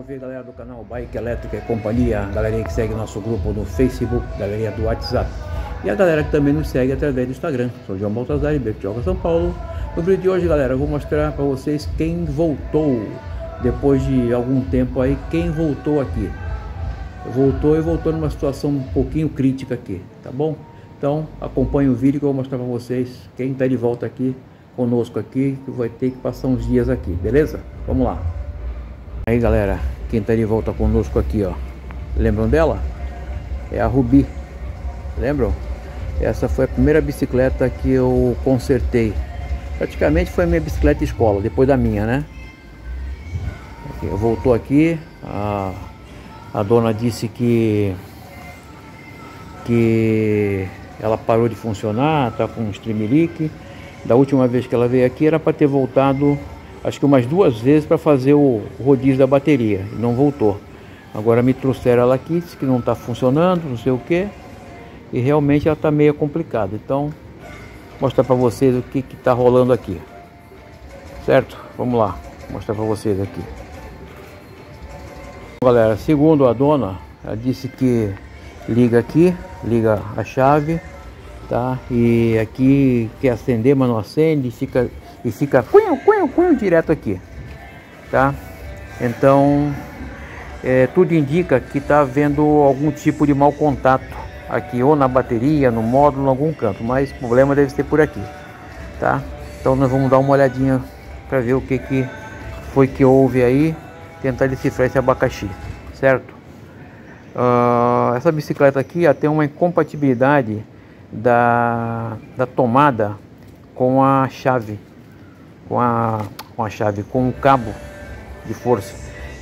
ouvir, galera do canal Bike Elétrica e Companhia, a galerinha que segue nosso grupo no Facebook, galerinha do WhatsApp e a galera que também nos segue através do Instagram. Sou João Baltazar, Ibertioga, São Paulo. No vídeo de hoje, galera, eu vou mostrar para vocês quem voltou depois de algum tempo aí, quem voltou aqui. Voltou e voltou numa situação um pouquinho crítica aqui, tá bom? Então acompanhe o vídeo que eu vou mostrar para vocês quem está de volta aqui conosco aqui, que vai ter que passar uns dias aqui, beleza? Vamos lá. Aí galera, quem está de volta conosco aqui, ó, lembram dela? É a Rubi, lembram? Essa foi a primeira bicicleta que eu consertei, praticamente foi a minha bicicleta escola, depois da minha, né? Voltou aqui, a dona disse que ela parou de funcionar, tá com um tremelique. Da última vez que ela veio aqui era para ter voltado, acho que umas duas vezes, para fazer o rodízio da bateria, e não voltou. Agora me trouxeram ela aqui, disse que não está funcionando, não sei o que, e realmente ela está meio complicada. Então mostrar para vocês o que está rolando aqui, certo? Vamos lá, mostrar para vocês aqui. Galera, segundo a dona, ela disse que liga aqui, liga a chave, tá? E aqui quer acender, mas não acende, e fica cunho direto aqui, tá? Então tudo indica que tá havendo algum tipo de mau contato aqui, ou na bateria, no módulo, em algum canto, mas o problema deve ser por aqui, tá? Então nós vamos dar uma olhadinha para ver o que foi que houve aí, tentar decifrar esse abacaxi, certo? Essa bicicleta aqui, ela tem uma incompatibilidade da tomada com a chave, com o cabo de força,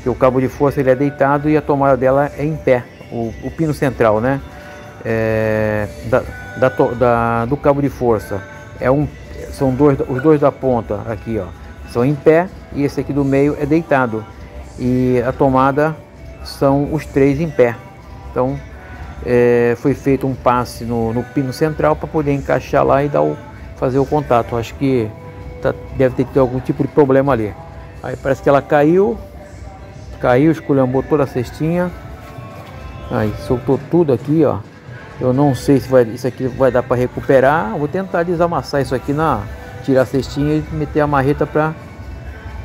que o cabo de força ele é deitado e a tomada dela é em pé, o pino central, né? Do cabo de força é os dois da ponta aqui, ó, são em pé, e esse aqui do meio é deitado, e a tomada são os três em pé. Então foi feito um passe no pino central para poder encaixar lá e fazer o contato. Acho que deve ter que ter algum tipo de problema ali. Aí parece que ela caiu, esculhambou toda a cestinha, aí soltou tudo aqui, ó. Eu não sei se isso aqui vai dar para recuperar. Vou tentar desamassar isso aqui, tirar a cestinha e meter a marreta para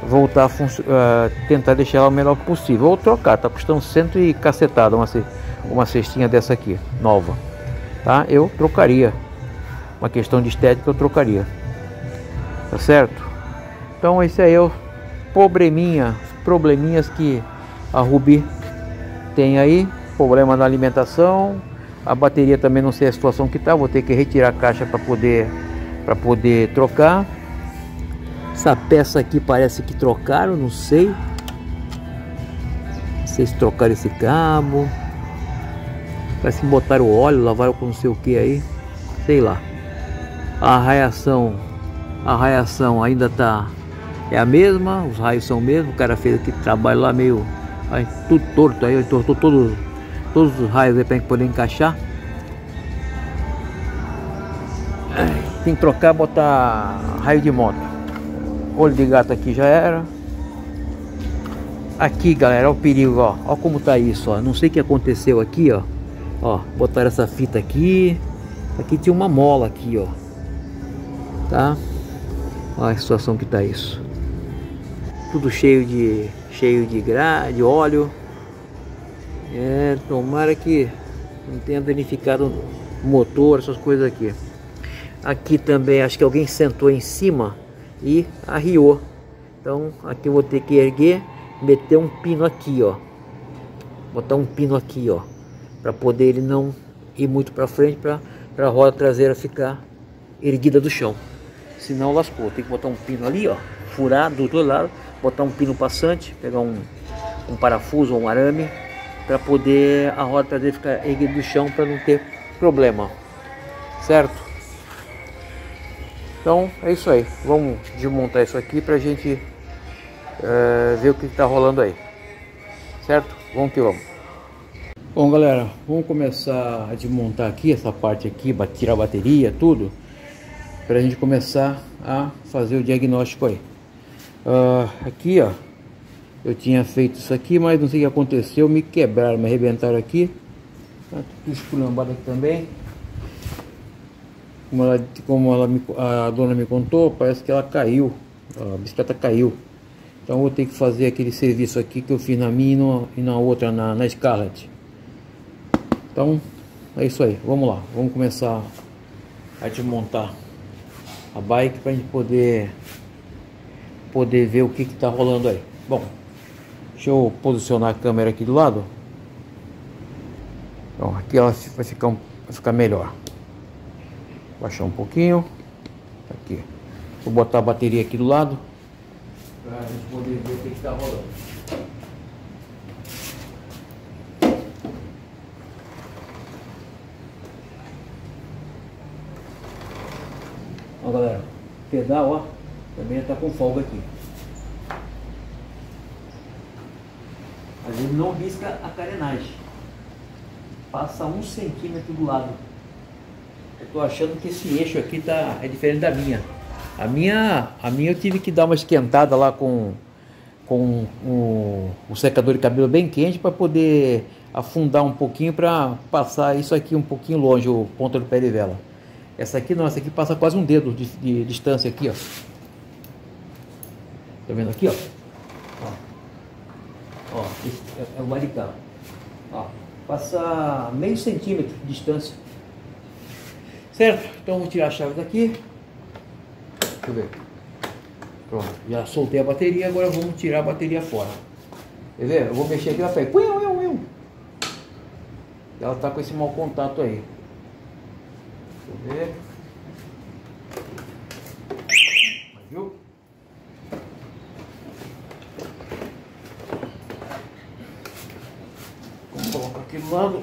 voltar a tentar deixar ela o melhor possível, ou trocar. Tá custando 100 e cacetada uma cestinha dessa aqui, nova, tá? Eu trocaria, uma questão de estética, eu trocaria, tá certo? Então esse aí é o probleminhas que a Rubi tem aí, problema na alimentação, a bateria também não sei a situação que tá, vou ter que retirar a caixa para poder trocar. Essa peça aqui parece que trocaram, não sei. Não sei se trocaram esse cabo. Parece que botaram óleo, lavaram com não sei o que aí. Sei lá. A raiação ainda tá... é a mesma, os raios são o mesmo. O cara fez aqui trabalho lá meio... aí, tudo torto aí, tortou todos os raios aí pra gente poder encaixar. Tem que trocar, botar raio de moto. Olho de gato aqui já era. Aqui galera, olha o perigo, ó. Olha como tá isso, ó. Não sei o que aconteceu aqui, ó. Ó, botaram essa fita aqui. Aqui tinha uma mola aqui, ó. Tá? Olha a situação que tá isso. Tudo cheio de óleo. É, tomara que não tenha danificado o motor, essas coisas aqui. Aqui também, acho que alguém sentou em cima e arriou. Então aqui eu vou ter que erguer, meter um pino aqui, ó, botar um pino aqui, ó, para poder ele não ir muito para frente, para a roda traseira ficar erguida do chão, senão lascou. Tem que botar um pino ali, ó, furar do outro lado, botar um pino passante, pegar um parafuso ou um arame para poder a roda traseira ficar erguida do chão, para não ter problema, certo? Então é isso aí, vamos desmontar isso aqui pra gente ver o que tá rolando aí, certo? Vamos que vamos. Bom galera, vamos começar a desmontar aqui essa parte aqui, tirar a bateria, tudo, pra gente começar a fazer o diagnóstico aí. Aqui ó, Eu tinha feito isso aqui, mas não sei o que aconteceu, me quebraram, me arrebentaram aqui. Tá tudo esculhambado aqui também. Como a dona me contou, parece que ela caiu, a bicicleta caiu. Então eu vou ter que fazer aquele serviço aqui que eu fiz na minha e na outra, na Scarlett. Então é isso aí, vamos lá, vamos começar a desmontar a bike para a gente poder ver o que está rolando aí. Bom, deixa eu posicionar a câmera aqui do lado. Então, aqui ela vai ficar melhor. Baixar um pouquinho. Aqui. Vou botar a bateria aqui do lado para a gente poder ver o que está rolando. Ó, galera, o pedal, ó, também está com folga aqui. Mas ele não risca a carenagem. Passa 1 centímetro do lado. Eu tô achando que esse eixo aqui tá, é diferente da minha. A minha eu tive que dar uma esquentada lá com o secador de cabelo bem quente para poder afundar um pouquinho, para passar isso aqui um pouquinho longe, o ponta do pé de vela. Essa aqui não, essa aqui passa quase 1 dedo de distância aqui, ó. Tá vendo aqui, ó? Ó, é o lado de cá. Ó, passa meio centímetro de distância. Certo? Então vou tirar a chave daqui. Deixa eu ver. Pronto, já soltei a bateria, agora vamos tirar a bateria fora. Quer ver? Eu vou mexer aqui na frente. Ela tá com esse mau contato aí. Deixa eu ver. Viu? Vamos colocar aqui do lado.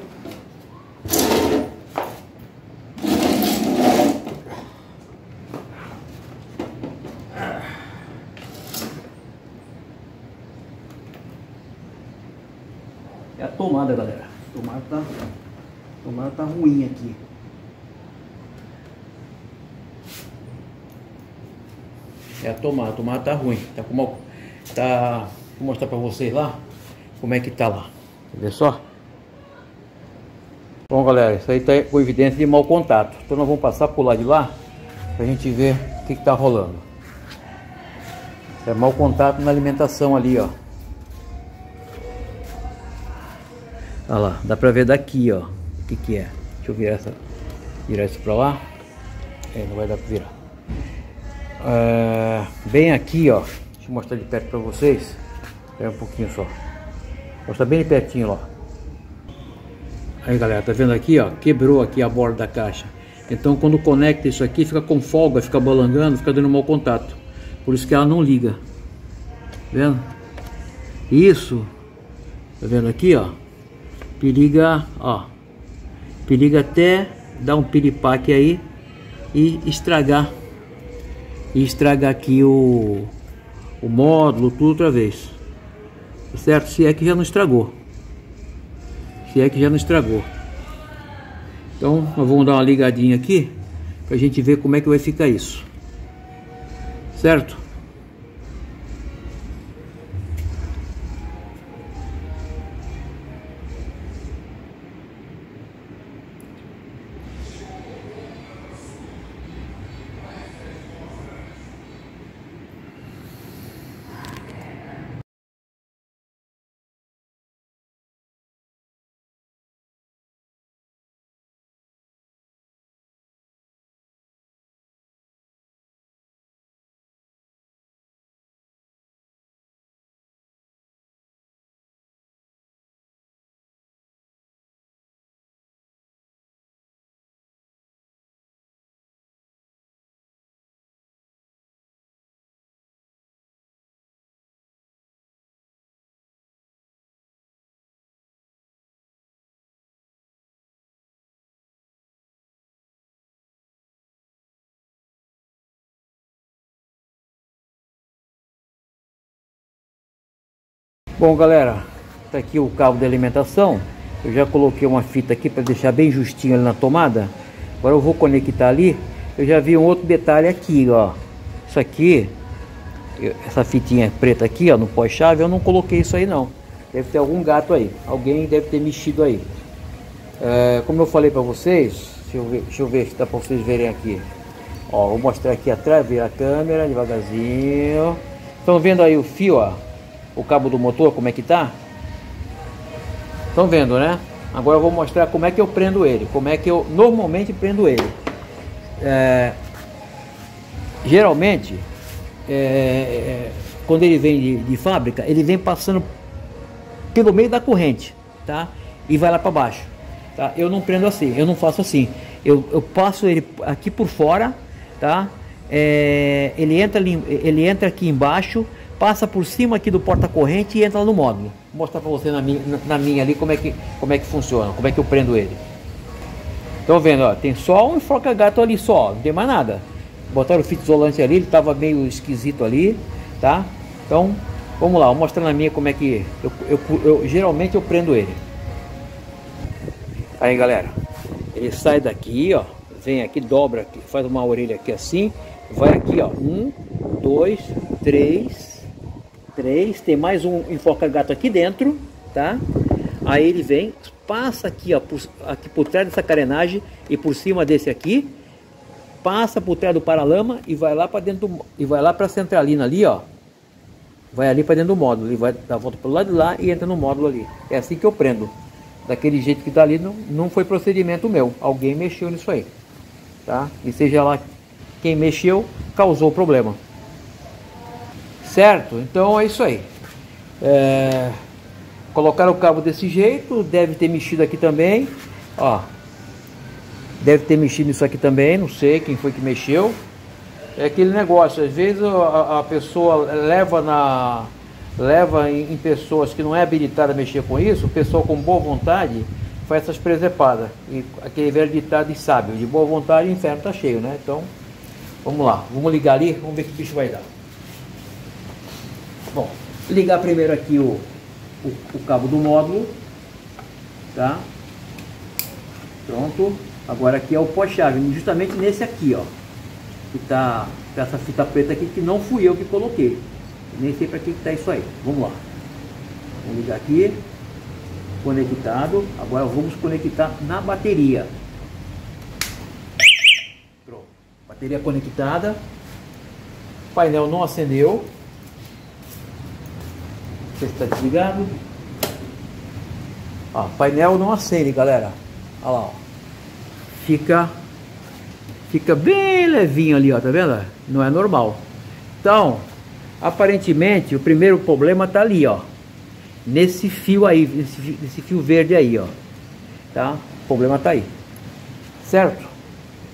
É a tomada, galera. A tomada tá ruim aqui. É a tomada tá ruim. Tá com uma, tá, vou mostrar pra vocês lá como é que tá lá. Quer ver só? Bom, galera, isso aí tá com evidência de mau contato. Então nós vamos passar por lá de lá pra gente ver o que tá rolando. É mau contato na alimentação ali, ó. Olha lá, dá pra ver daqui, ó, o que que é. Deixa eu virar isso pra lá. É, não vai dar pra virar. Bem aqui, ó, deixa eu mostrar de perto pra vocês. Pera um pouquinho só. Mostra bem de pertinho, ó. Aí, galera, tá vendo aqui, ó, quebrou aqui a borda da caixa. Então quando conecta isso aqui, fica com folga, fica balangando, fica dando mau contato. Por isso que ela não liga. Tá vendo? Isso, tá vendo aqui, ó. Periga, ó, periga até dar um piripaque aí e estragar aqui o módulo, tudo outra vez, certo? Se é que já não estragou, então nós vamos dar uma ligadinha aqui pra gente ver como é que vai ficar isso, certo? Bom, galera, tá aqui o cabo de alimentação. Eu já coloquei uma fita aqui para deixar bem justinho ali na tomada. Agora eu vou conectar ali. Eu já vi um outro detalhe aqui, ó. Isso aqui essa fitinha preta aqui, ó, no pós-chave, eu não coloquei isso aí não. Deve ter algum gato aí, alguém deve ter mexido aí. É, como eu falei para vocês, deixa eu ver se dá para vocês verem aqui. Ó, vou mostrar aqui atrás, vira a câmera devagarzinho. Estão vendo aí o fio, ó, o cabo do motor, como é que tá? Estão vendo, né? Agora eu vou mostrar como é que eu prendo ele, como é que eu normalmente prendo ele. Geralmente, quando ele vem de fábrica, ele vem passando pelo meio da corrente, tá? E vai lá para baixo, tá? Eu não prendo assim, eu não faço assim. Eu passo ele aqui por fora, tá? Ele entra aqui embaixo, passa por cima aqui do porta-corrente e entra no módulo. Vou mostrar para você na minha ali como é que funciona, como é que eu prendo ele. Estão vendo, ó, tem só um enforca-gato ali só, não tem mais nada. Botaram o fita isolante ali, ele tava meio esquisito ali, tá? Então, vamos lá, vou mostrar na minha como é que geralmente eu prendo ele. Aí, galera, ele sai daqui, ó, vem aqui, dobra aqui, faz uma orelha aqui assim, vai aqui, ó, 1, 2, 3, 3, tem mais um enforca-gato aqui dentro, tá? Aí ele vem, passa aqui, ó, aqui por trás dessa carenagem e por cima desse aqui, passa por trás do paralama e vai lá para dentro e vai lá para a centralina ali, ó, vai ali para dentro do módulo, ele vai dar a volta pelo lado de lá e entra no módulo ali. É assim que eu prendo. Daquele jeito que tá ali não foi procedimento meu, alguém mexeu nisso aí, tá? E seja lá quem mexeu, causou problema, certo? Então é isso aí. Colocaram o cabo desse jeito, deve ter mexido aqui também, ó, deve ter mexido nisso aqui também, não sei quem foi que mexeu. É aquele negócio, às vezes a pessoa leva em pessoas que não é habilitada a mexer com isso, o pessoal com boa vontade faz essas presepadas, e aquele velho ditado de sábio, de boa vontade o inferno tá cheio, né? Então vamos lá, vamos ligar ali, vamos ver que bicho vai dar. Bom, ligar primeiro aqui o cabo do módulo, tá? Pronto. Agora aqui é o pós-chave, justamente nesse aqui, ó, que tá com essa fita preta aqui, que não fui eu que coloquei, nem sei para que tá isso aí. Vamos lá, vamos ligar aqui, conectado. Agora vamos conectar na bateria. Pronto, bateria conectada, o painel não acendeu, você está desligado, ó, painel não acende, galera, olha lá, ó. Fica bem levinho ali, ó, tá vendo? Não é normal. Então, aparentemente, o primeiro problema tá ali, ó, nesse fio aí, nesse fio verde aí, ó, tá? O problema tá aí, certo?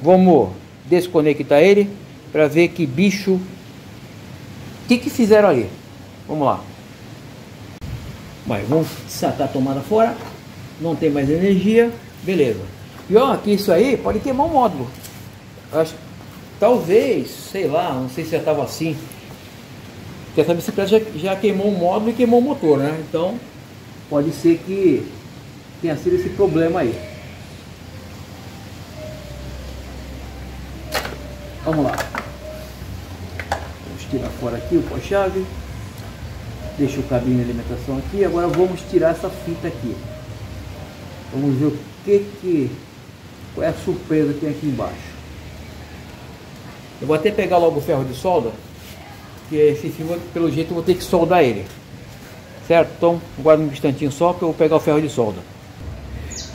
Vamos desconectar ele para ver que bicho, que fizeram ali. Vamos lá. Mas vamos sacar a tomada fora, não tem mais energia, beleza. E ó, que isso aí pode queimar o módulo. Acho, talvez, sei lá, não sei se já estava assim, porque essa bicicleta já queimou o módulo e queimou o motor, né? Então pode ser que tenha sido esse problema aí. Vamos lá, vamos tirar fora aqui o pós-chave, deixa o cabinho de alimentação aqui. Agora vamos tirar essa fita aqui, vamos ver o que qual é a surpresa que tem aqui embaixo. Eu vou até pegar logo o ferro de solda, que esse fio, pelo jeito, eu vou ter que soldar ele, certo? Então, guarda um instantinho só que eu vou pegar o ferro de solda.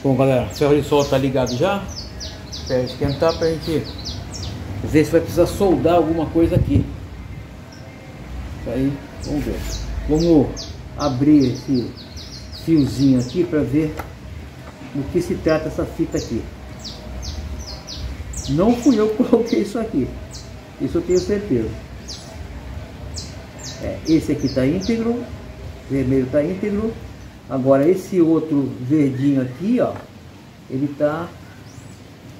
Bom, galera, o ferro de solda tá ligado já, espera esquentar pra gente ver se vai precisar soldar alguma coisa aqui. Isso aí, vamos ver. Vamos abrir esse fiozinho aqui pra ver do que se trata essa fita aqui. Não fui eu que coloquei isso aqui, isso eu tenho certeza. Esse aqui está íntegro, vermelho está íntegro. Agora esse outro verdinho aqui, ó, ele tá,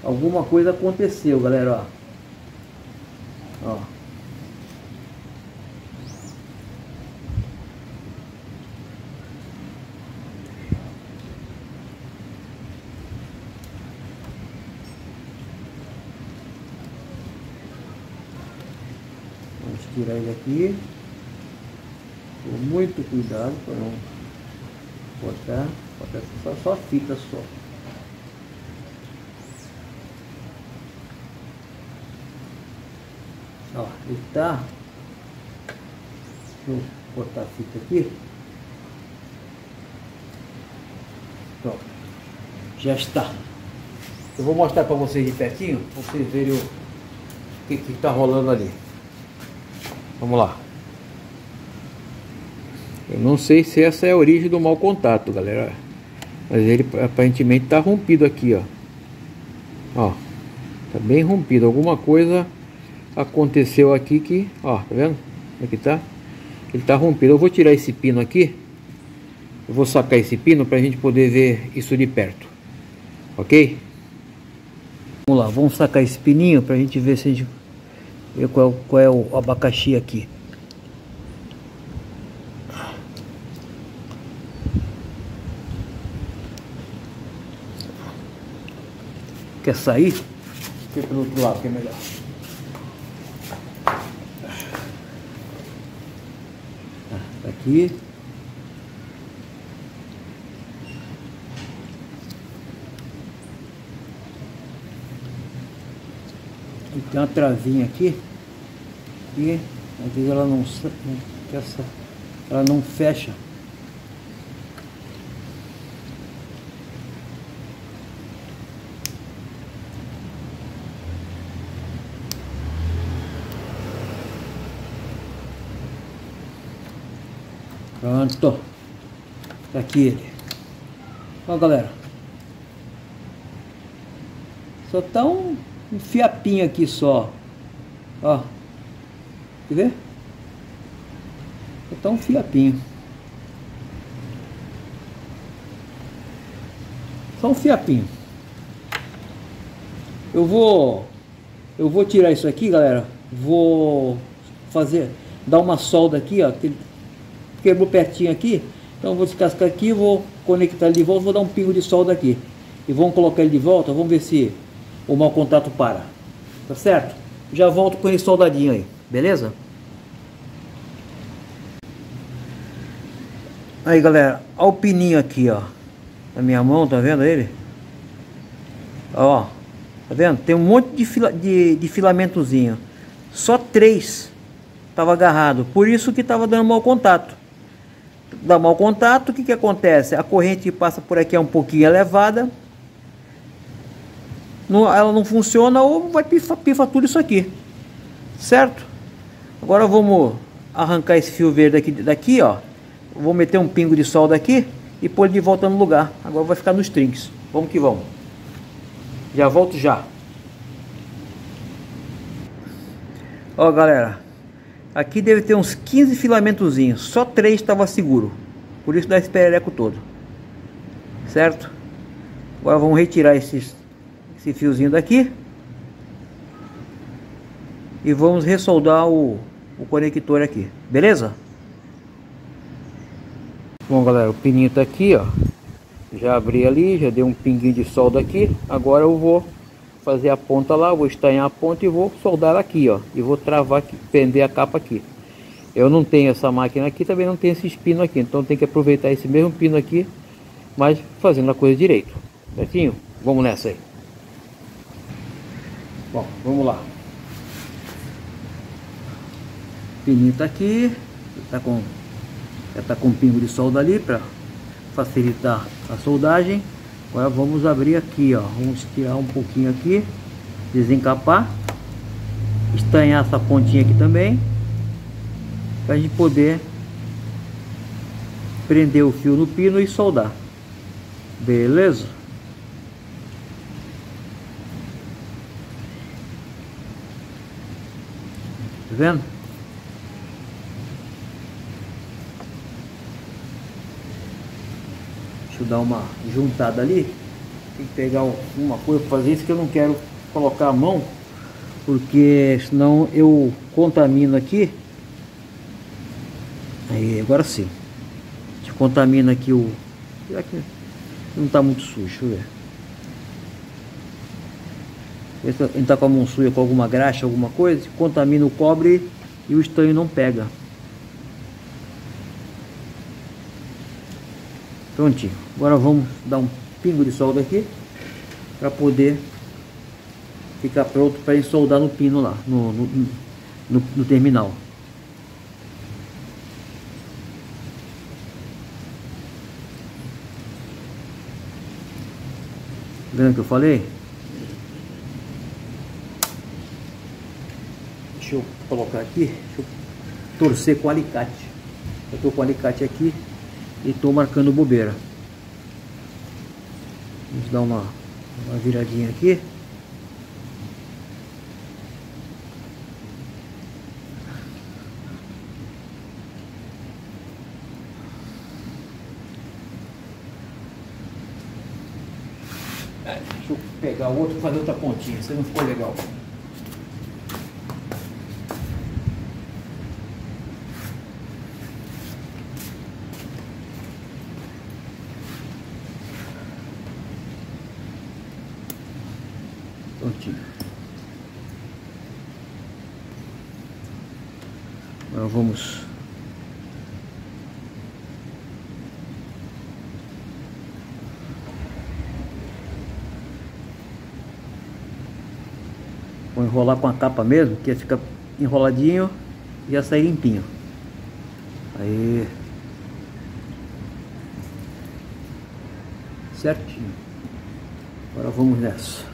alguma coisa aconteceu, galera, ó. Tirar ele aqui. com muito cuidado para não botar, só fita só. Ó, ele tá, deixa eu botar a fita aqui. Pronto, já está. Eu vou mostrar para vocês de pertinho, para vocês verem o que tá rolando ali. Vamos lá. Eu não sei se essa é a origem do mau contato, galera, mas ele aparentemente tá rompido aqui, ó. Ó, tá bem rompido. Alguma coisa aconteceu aqui que, ó, tá vendo? Aqui tá, ele tá rompido. Eu vou tirar esse pino aqui, eu vou sacar esse pino pra gente poder ver isso de perto, ok? Vamos lá, vamos sacar esse pininho pra gente ver se a gente vê qual é o abacaxi aqui. Quer sair? Fica pelo outro lado que é melhor. Tá aqui. E tem uma travinha aqui. E às vezes ela não, ela não fecha. Pronto, tá aqui ele. Ó, galera, só tá um fiapinho aqui só, ó, quer ver? Só tá um fiapinho, só um fiapinho. Eu vou tirar isso aqui, galera, vou fazer, dar uma solda aqui, ó, quebrou pertinho aqui, então eu vou descascar aqui, vou conectar ele de volta, vou dar um pingo de solda aqui e vamos colocar ele de volta, vamos ver se o mau contato para, tá certo? Já volto com ele soldadinho aí, beleza? Aí, galera, olha o pininho aqui, ó, na minha mão, tá vendo ele? Ó, tá vendo? Tem um monte de filamentozinho, só 3 tava agarrado, por isso que tava dando mau contato. Dá mau contato, o que que acontece? A corrente que passa por aqui é um pouquinho elevada, não, ela não funciona ou vai pifa tudo isso aqui, certo? Agora vamos arrancar esse fio verde daqui, ó, vou meter um pingo de solda aqui e pôr ele de volta no lugar. Agora vai ficar nos trinques, vamos que vamos, já volto já. Ó, galera, aqui deve ter uns 15 filamentozinhos, só 3 estava seguro, por isso dá esse perereco todo, certo? Agora vamos retirar esse fiozinho daqui e vamos ressoldar o conector aqui, beleza? Bom, galera, o pininho tá aqui, ó, já abri ali, já dei um pinguinho de solda aqui. Agora eu vou fazer a ponta lá, vou estanhar a ponta e vou soldar aqui, ó, e vou travar aqui, prender a capa aqui. Eu não tenho essa máquina aqui, também não tenho esses pinos aqui, então tem que aproveitar esse mesmo pino aqui, mas fazendo a coisa direito, certinho? Vamos nessa aí. Bom, vamos lá. O pininho tá aqui, já tá com um pingo de solda ali para facilitar a soldagem. Agora vamos abrir aqui, ó, vamos tirar um pouquinho aqui, desencapar, estanhar essa pontinha aqui também, para a gente poder prender o fio no pino e soldar, beleza? Tá vendo? Dar uma juntada ali, tem que pegar uma coisa para fazer isso, que eu não quero colocar a mão, porque senão eu contamino aqui. Aí, agora sim, a gente contamina aqui o... Será que não tá muito sujo? Deixa eu ver. A gente tá com a mão suja, com alguma graxa, alguma coisa, contamina o cobre e o estanho não pega. Prontinho. Agora vamos dar um pingo de solda aqui para poder ficar pronto para ensoldar no pino lá, no terminal. Lembra que eu falei? Deixa eu colocar aqui, deixa eu torcer com o alicate. Eu tô com o alicate aqui e tô marcando bobeira. Vamos dar uma viradinha aqui. Deixa eu pegar o outro e fazer outra pontinha, isso não ficou legal. Prontinho. Agora vamos enrolar com a capa mesmo, que fica enroladinho e ia sair limpinho. Aí, certinho. Agora vamos nessa.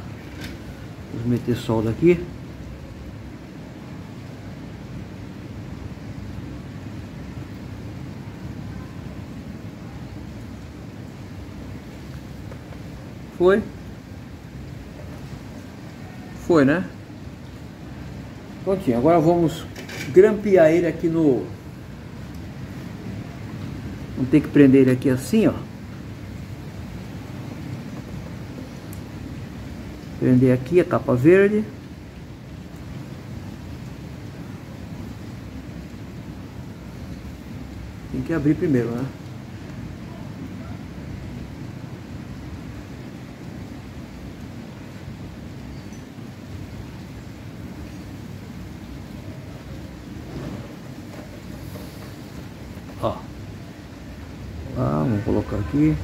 Vamos meter solda aqui. Foi? Foi, né? Prontinho, agora vamos grampear ele aqui no... Vamos ter que prender ele aqui assim, ó. Prender aqui a capa verde. Tem que abrir primeiro, né? Ó, vamos colocar aqui.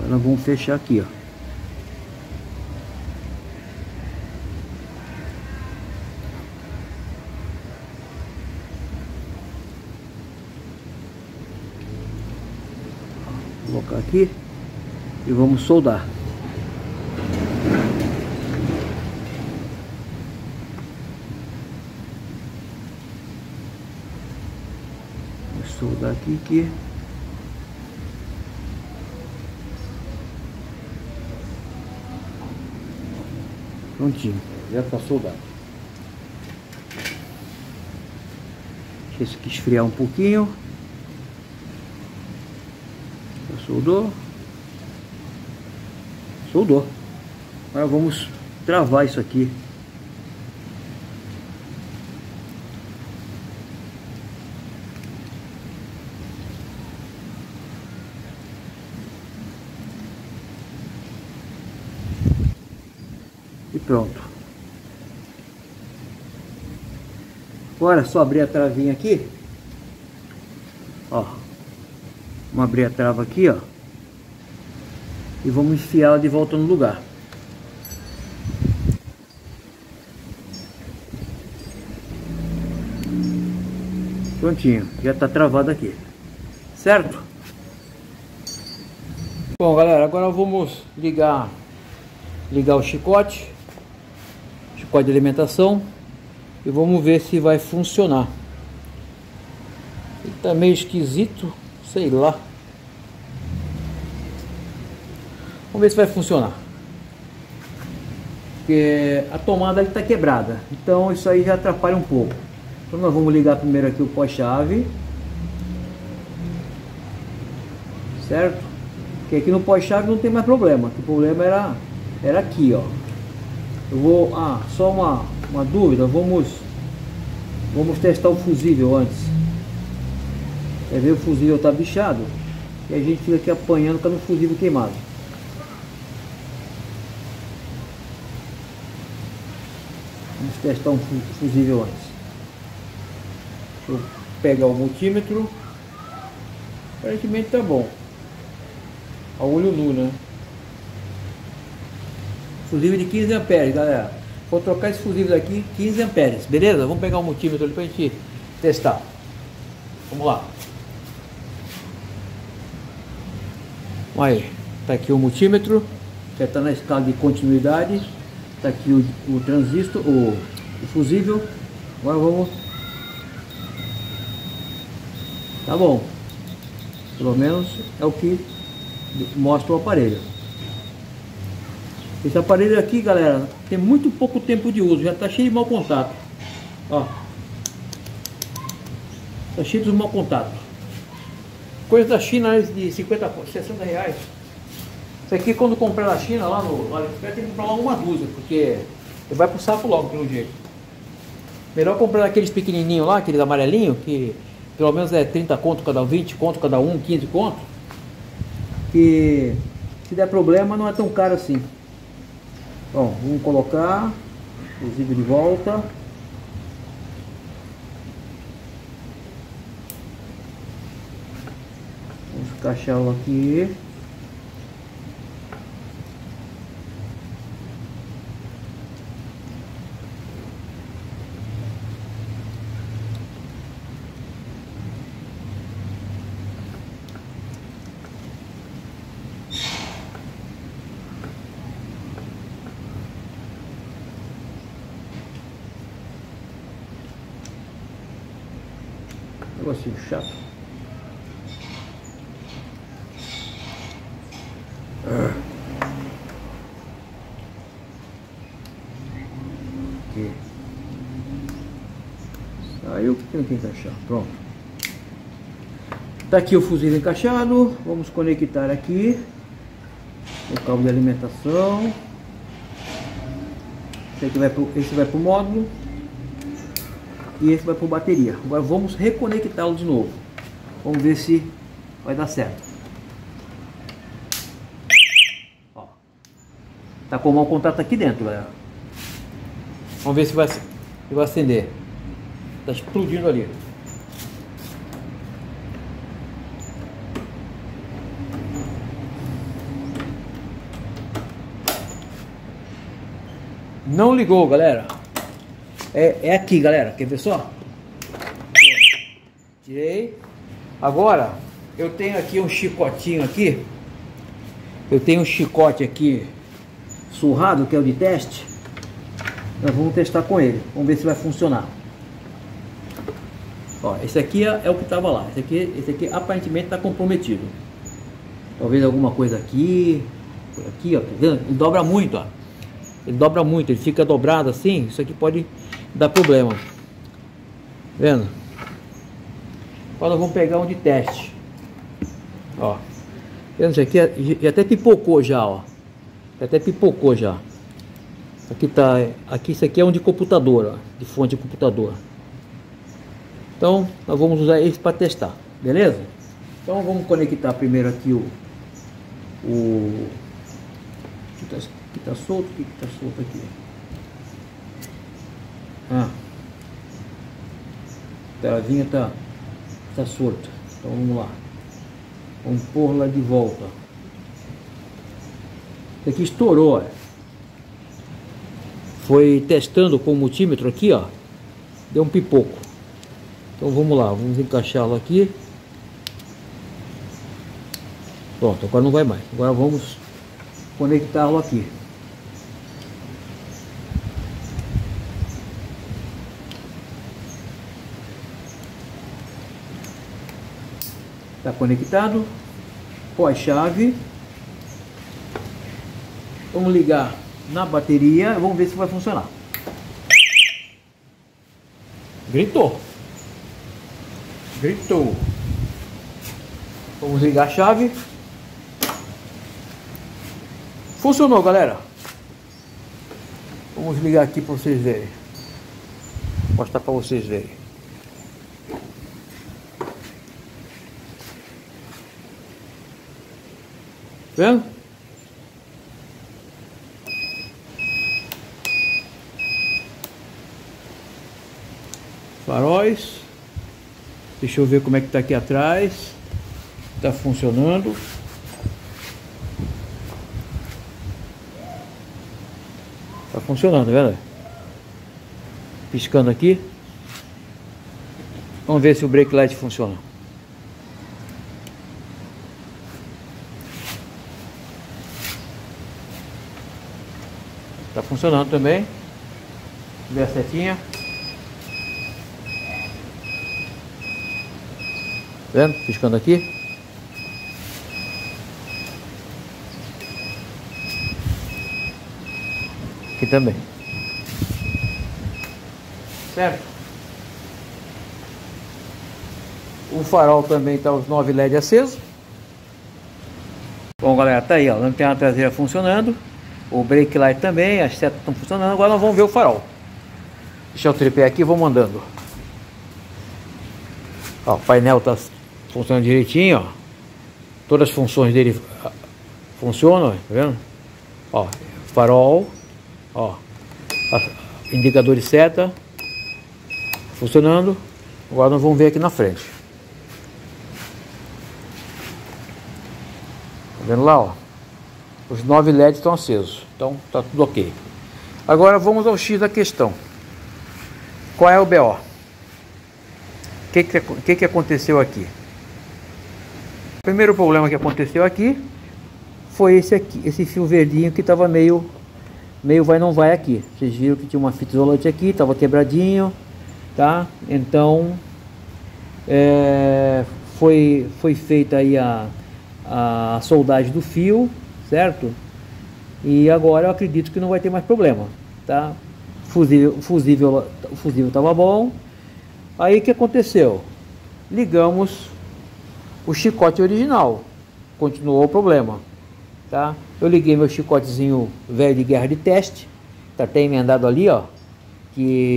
Agora vamos fechar aqui, ó. Vou colocar aqui e vamos soldar. Soldar aqui que prontinho, já tá soldado. Deixa isso aqui esfriar um pouquinho. Já soldou. Soldou. Agora vamos travar isso aqui. Pronto. Agora é só abrir a travinha aqui. Ó. Vamos abrir a trava aqui, ó. E vamos enfiar ela de volta no lugar. Prontinho. Já tá travado aqui. Certo? Bom, galera, agora vamos ligar o chicote. Código de alimentação e vamos ver se vai funcionar. Ele tá meio esquisito, sei lá. Vamos ver se vai funcionar. Porque a tomada ali tá quebrada, então isso aí já atrapalha um pouco. Então nós vamos ligar primeiro aqui o pós-chave, certo? Porque aqui no pós-chave não tem mais problema. O problema era aqui, ó. Eu vou, só uma dúvida, vamos testar o fusível antes. Quer ver, o fusível tá bichado e a gente fica aqui apanhando com o fusível queimado. Vamos testar um fusível antes. Deixa eu pegar o multímetro. Aparentemente tá bom. A olho nu, né? Fusível de 15 amperes, galera. Vou trocar esse fusível aqui, 15 amperes, beleza? Vamos pegar o multímetro ali pra gente testar. Vamos lá. Aí, tá aqui o multímetro. Já tá na escala de continuidade. Tá aqui o transistor, o fusível. Agora vamos. Tá bom. Pelo menos é o que mostra o aparelho. Esse aparelho aqui, galera, tem muito pouco tempo de uso. Já tá cheio de mau contato. Ó. Tá cheio de mau contato. Coisa da China de 50, 60 reais. Isso aqui, quando comprar na China, lá no AliExpress, tem que comprar lá uma dúzia, porque ele vai pro saco logo, pelo jeito. Melhor comprar aqueles pequenininhos lá, aqueles amarelinhos, que pelo menos é 30 conto cada um, 20 conto cada um, 15 conto. Que se der problema, não é tão caro assim. Bom, vamos colocar o fusível de volta. Encaixá-lo aqui. Negocinho chato. Saiu, tem que encaixar, pronto. Tá aqui o fusível encaixado. Vamos conectar aqui o cabo de alimentação. Esse aqui vai pro módulo e esse vai pro bateria. Agora vamos reconectá-lo de novo. Vamos ver se vai dar certo. Tá com o mau contato aqui dentro, galera. Vamos ver se vai acender. Tá explodindo ali. Não ligou, galera. É aqui, galera. Quer ver só? Tirei. Agora, eu tenho aqui um chicotinho aqui. Eu tenho um chicote aqui. Surrado, que é o de teste. Nós vamos testar com ele, vamos ver se vai funcionar. Ó, esse aqui é o que estava lá. Esse aqui aparentemente está comprometido. Talvez alguma coisa aqui, por aqui, ó. Tá vendo? Ele dobra muito, ó. Ele dobra muito, ele fica dobrado assim. Isso aqui pode dar problema. Tá vendo? Agora nós vamos pegar um de teste. Ó, vendo? Isso aqui já até pipocou já, ó. Até pipocou já. Aqui tá. Aqui, isso aqui é um de computador, ó, de fonte de computador. Então nós vamos usar esse para testar, beleza? Então vamos conectar primeiro aqui o que tá solto, o que tá solto aqui. Ah, a travinha tá solta. Então vamos lá. Vamos pôr lá de volta. Isso aqui estourou, ó. Foi testando com o multímetro aqui, ó. Deu um pipoco. Então vamos lá, vamos encaixá-lo aqui. Pronto, agora não vai mais. Agora vamos conectá-lo aqui. Tá conectado. Pós-chave. Vamos ligar na bateria, vamos ver se vai funcionar. Gritou. Gritou. Vamos ligar a chave. Funcionou, galera. Vamos ligar aqui para vocês verem. Vou mostrar para vocês verem. Vendo? Faróis, Deixa eu ver como é que tá aqui atrás. Tá funcionando. Tá funcionando, galera. Piscando aqui. Vamos ver se o brake light funciona. Tá funcionando também. Vê a setinha. Vendo? Piscando aqui. Aqui também. Certo? O farol também tá os 9 LED acesos. Bom, galera, tá aí, ó. A lanterna traseira funcionando. O brake light também, as setas estão funcionando. Agora nós vamos ver o farol. Deixa eu tripé aqui e vou mandando. Ó, o painel tá funcionando direitinho, ó. Todas as funções dele funcionam, tá vendo? Ó, farol, ó, indicador de seta funcionando. Agora nós vamos ver aqui na frente. Tá vendo lá, ó? Os 9 LEDs estão acesos, então tá tudo ok. Agora vamos ao X da questão. Qual é o BO? O que aconteceu aqui? O primeiro problema que aconteceu aqui foi esse aqui, esse fio verdinho que estava meio vai não vai aqui. Vocês viram que tinha uma fita isolante aqui, estava quebradinho, tá? Então foi feita aí a soldagem do fio, certo? E agora eu acredito que não vai ter mais problema, tá? O fusível estava bom. Aí o que aconteceu? Ligamos o chicote original, continuou o problema, tá? Eu liguei meu chicotezinho velho de guerra de teste, tá até emendado ali, ó, que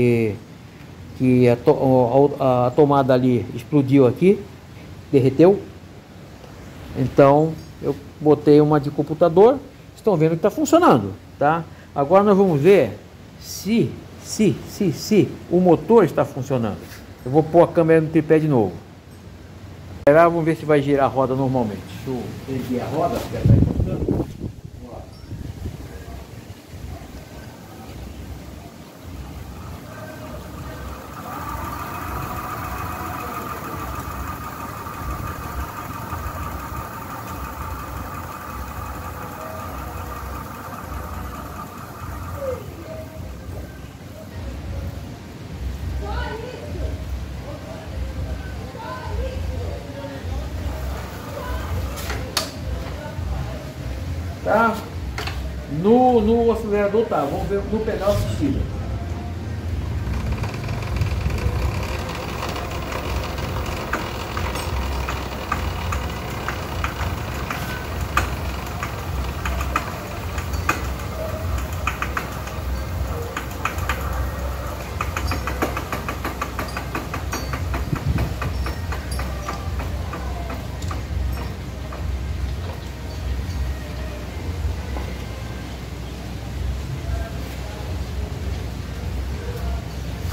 a tomada ali explodiu aqui, derreteu. Então eu botei uma de computador, estão vendo que tá funcionando, tá? Agora nós vamos ver se o motor está funcionando. Eu vou pôr a câmera no tripé de novo. Vamos ver se vai girar a roda normalmente. Deixa eu erguer a roda. Tá? No acelerador tá, vamos ver no pedal assistido.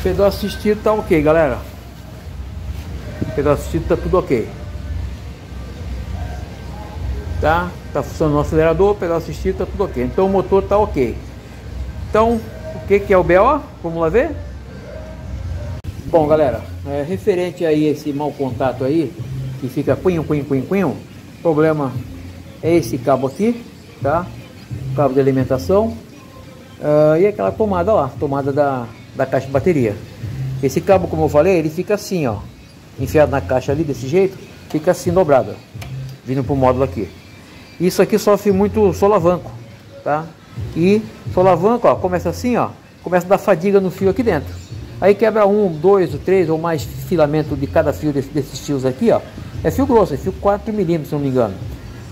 Pedal assistido tá ok, galera. Pedal assistido tá tudo ok. Tá? Tá funcionando o acelerador, pedal assistido tá tudo ok. Então o motor tá ok. Então, o que é o BO? Vamos lá ver? Bom, galera, referente aí esse mau contato aí, que fica quinho, o problema é esse cabo aqui, tá? O cabo de alimentação. E aquela tomada lá, tomada da caixa de bateria. Esse cabo, como eu falei, ele fica assim, ó, enfiado na caixa ali, desse jeito, fica assim dobrado, vindo pro módulo aqui. Isso aqui sofre muito solavanco, tá? E solavanco, ó, começa assim, ó, começa a dar fadiga no fio aqui dentro. Aí quebra 1, 2 ou 3 ou mais filamento de cada fio desses fios aqui, ó. É fio grosso, é fio 4 mm, se não me engano,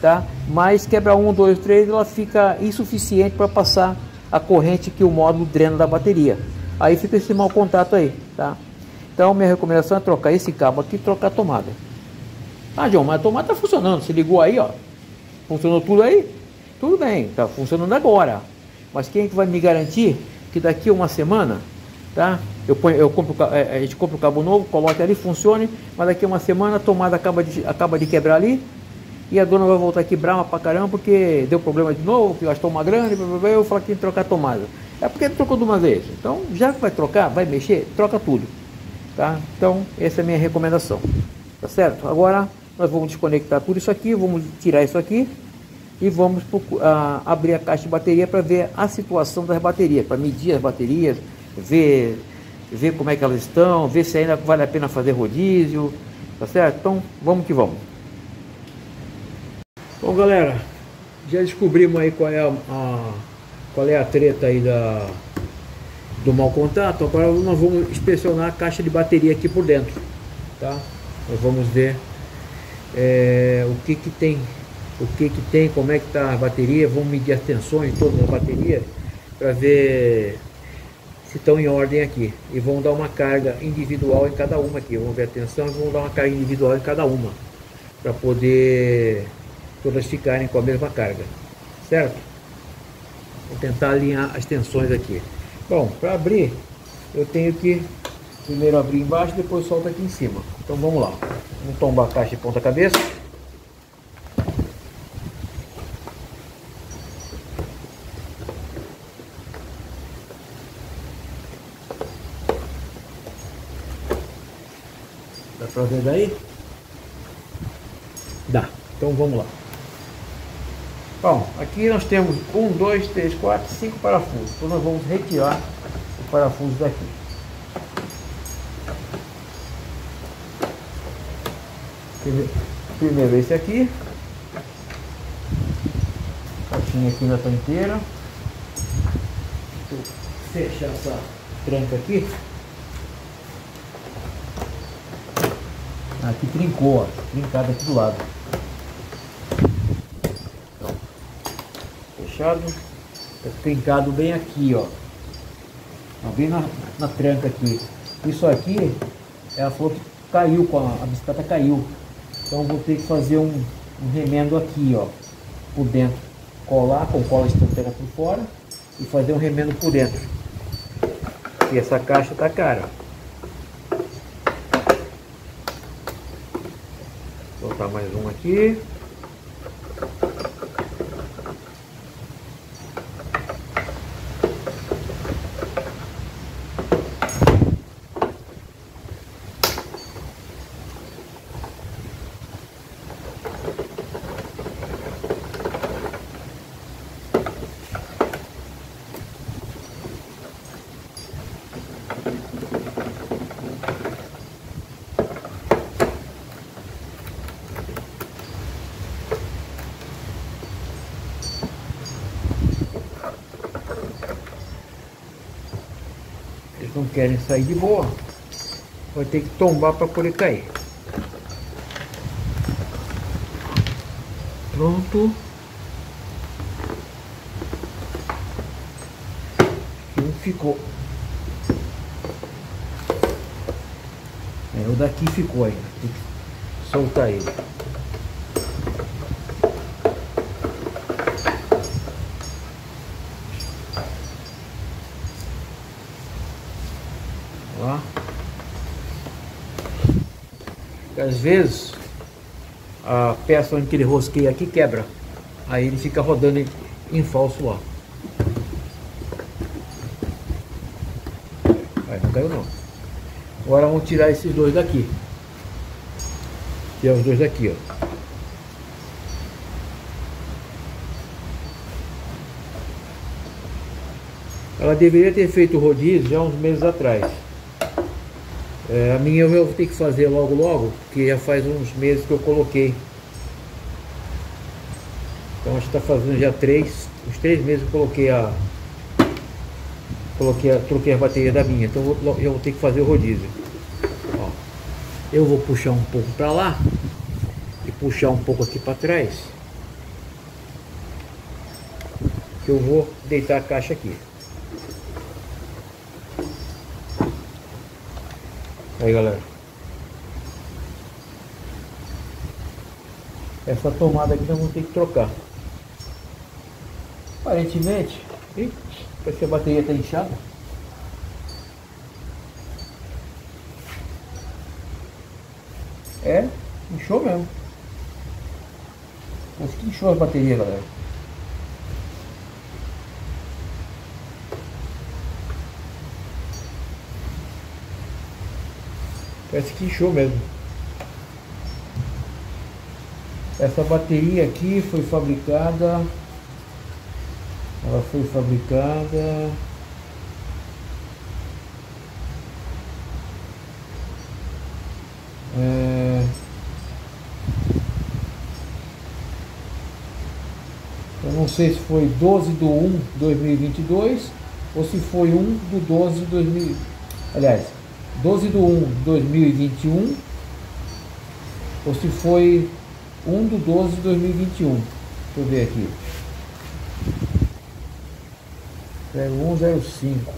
tá? Mas quebra 1, 2, 3, ela fica insuficiente para passar a corrente que o módulo drena da bateria. Aí fica esse mau contato aí, tá? Então minha recomendação é trocar esse cabo aqui e trocar a tomada. Ah, João, mas a tomada tá funcionando. Se ligou aí, ó. Funcionou tudo aí? Tudo bem, tá funcionando agora. Mas quem é que vai me garantir que daqui a uma semana, tá? A gente compra o cabo novo, coloca ali, funcione, mas daqui a uma semana a tomada acaba de quebrar ali e a dona vai voltar aqui brava pra caramba porque deu problema de novo, que gastou uma grana, eu falo que tem que trocar a tomada. É porque trocou de uma vez. Então, já que vai trocar, vai mexer, troca tudo. Tá? Então, essa é a minha recomendação. Tá certo? Agora, nós vamos desconectar tudo isso aqui, vamos tirar isso aqui e vamos abrir a caixa de bateria para ver a situação das baterias, para medir as baterias, ver como é que elas estão, ver se ainda vale a pena fazer rodízio, tá certo? Então, vamos que vamos. Bom, galera, já descobrimos aí qual é a treta aí do mau contato. Agora nós vamos inspecionar a caixa de bateria aqui por dentro, tá? Nós vamos ver o que tem, como é que tá a bateria. Vamos medir as tensões de todas as baterias para ver se estão em ordem aqui, e vão dar uma carga individual em cada uma aqui. Vamos ver a tensão e vão dar uma carga individual em cada uma, para poder todas ficarem com a mesma carga, certo? Vou tentar alinhar as tensões aqui. Bom, para abrir, eu tenho que primeiro abrir embaixo, depois solto aqui em cima. Então vamos lá, vamos tombar a caixa de ponta cabeça. Dá para ver daí? Dá, então vamos lá. Bom, aqui nós temos 1, 2, 3, 4, 5 parafusos. Então nós vamos retirar o parafuso daqui. Primeiro esse aqui. A caixinha aqui já está inteira. Vou fechar essa tranca aqui. Aqui trincou, ó. Trincado aqui do lado. Fechado, trincado bem aqui, ó, bem na tranca aqui. Isso aqui, ela falou que caiu, a bicicleta caiu, então vou ter que fazer um remendo aqui, ó, por dentro, colar com cola estanteira por fora e fazer um remendo por dentro. E essa caixa tá cara. Vou botar mais um aqui. Não querem sair de boa, vai ter que tombar para poder cair. Pronto, um ficou, o daqui ficou ainda, tem que soltar ele. Às vezes a peça onde ele rosqueia aqui quebra, aí ele fica rodando em falso lá. Aí não caiu não. Agora vamos tirar esses dois daqui. Tirar os dois daqui, ó. Ela deveria ter feito o rodízio já uns meses atrás. A minha eu vou ter que fazer logo, porque já faz uns meses que eu coloquei. Então acho que está fazendo já uns três meses que eu coloquei troquei a bateria da minha. Então eu vou ter que fazer o rodízio. Ó, eu vou puxar um pouco para lá e puxar um pouco aqui para trás. Eu vou deitar a caixa aqui. Aí, galera, essa tomada aqui nós vamos ter que trocar. Aparentemente, parece que a bateria está inchada. É, inchou mesmo. Mas que inchou as baterias, galera. Parece que inchou mesmo. Essa bateria aqui foi fabricada. Ela foi fabricada. Eu não sei se foi 12/1/2022 ou se foi 1/12/2000. Aliás, 12/1/2021 ou se foi 1/12/2021. Deixa eu ver aqui. 0105.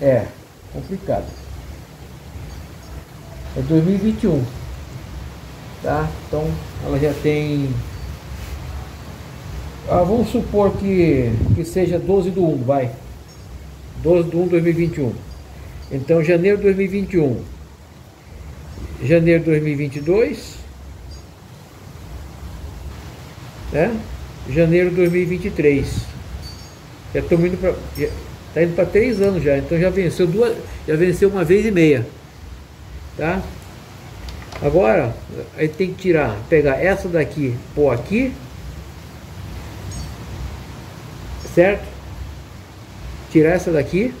É complicado. É 2021, tá? Então ela já tem. Ah, vamos supor que seja 12/1, vai. 12/1/2021. Então janeiro de 2021, janeiro de 2022, né? Janeiro de 2023. Já estamos indo para. Tá indo para 3 anos já, então já venceu duas, já venceu 1,5 vezes, tá? Agora aí tem que tirar, pegar essa daqui, pôr aqui, certo? Tirar essa daqui,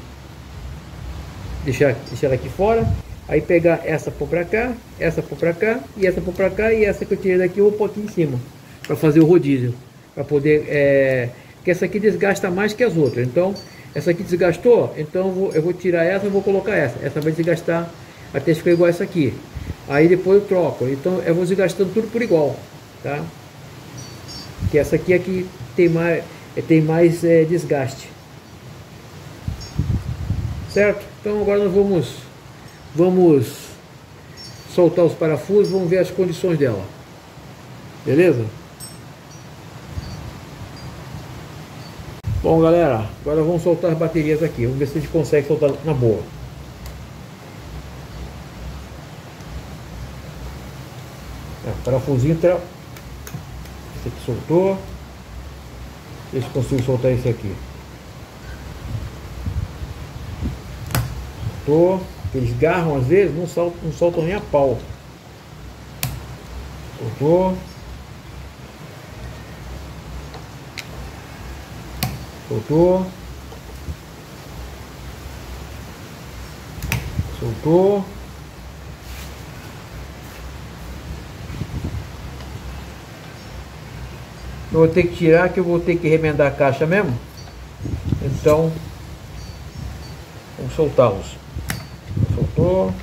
deixar ela aqui fora, aí pegar essa, pôr para cá, essa pôr para cá e essa pôr para cá, e essa que eu tirei daqui eu vou pôr aqui em cima para fazer o rodízio, para poder que essa aqui desgasta mais que as outras, então essa aqui desgastou, então eu vou tirar essa e vou colocar essa. Essa vai desgastar até ficar igual a essa aqui. Aí depois eu troco. Então eu vou desgastando tudo por igual, tá? Que essa aqui é que tem mais desgaste. Certo? Então agora nós vamos soltar os parafusos, vamos ver as condições dela. Beleza? Bom, galera, agora vamos soltar as baterias aqui. Vamos ver se a gente consegue soltar na boa. O parafusinho tá... Esse aqui soltou. Deixa eu conseguir soltar esse aqui. Soltou. Eles garram às vezes, não soltam nem a pau. Soltou. Soltou. Eu vou ter que tirar, que eu vou ter que remendar a caixa mesmo. Então, vamos soltá-los. Soltou.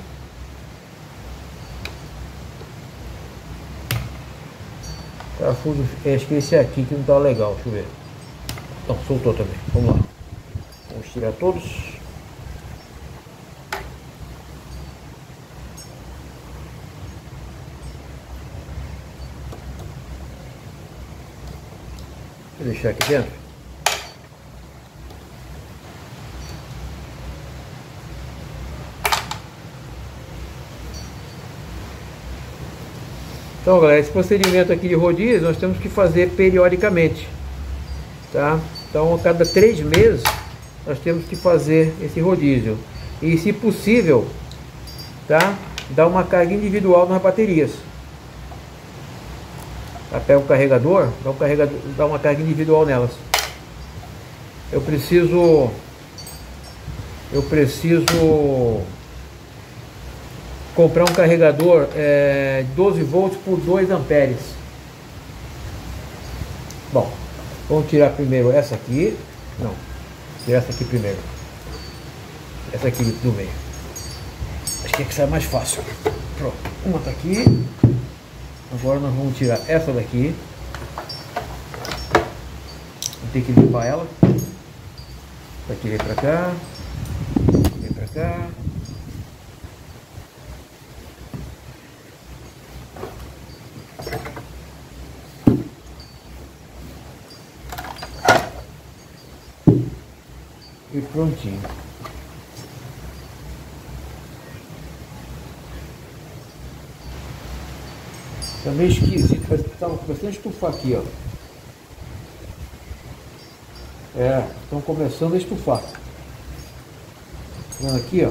Parafuso, acho que esse aqui que não tá legal, deixa eu ver. Não, soltou também. Vamos lá. Vamos tirar todos. Vou deixar aqui dentro. Então, galera, esse procedimento aqui de rodízio nós temos que fazer periodicamente. Tá? Então a cada 3 meses nós temos que fazer esse rodízio e, se possível, tá, dar uma carga individual nas baterias. Tá? Pega o carregador, dá uma carga individual nelas. Eu preciso comprar um carregador 12 volts por 2 amperes. Bom, vamos tirar primeiro essa aqui. Não, tirar essa aqui primeiro. Essa aqui do meio. Acho que é que sai mais fácil. Pronto, uma tá aqui. Agora nós vamos tirar essa daqui. Vou ter que limpar ela. Vai tirar pra cá. Tirar pra cá. E prontinho. Tá meio esquisito, parece que tava começando a estufar aqui, ó. É, estão começando a estufar. Vendo aqui, ó.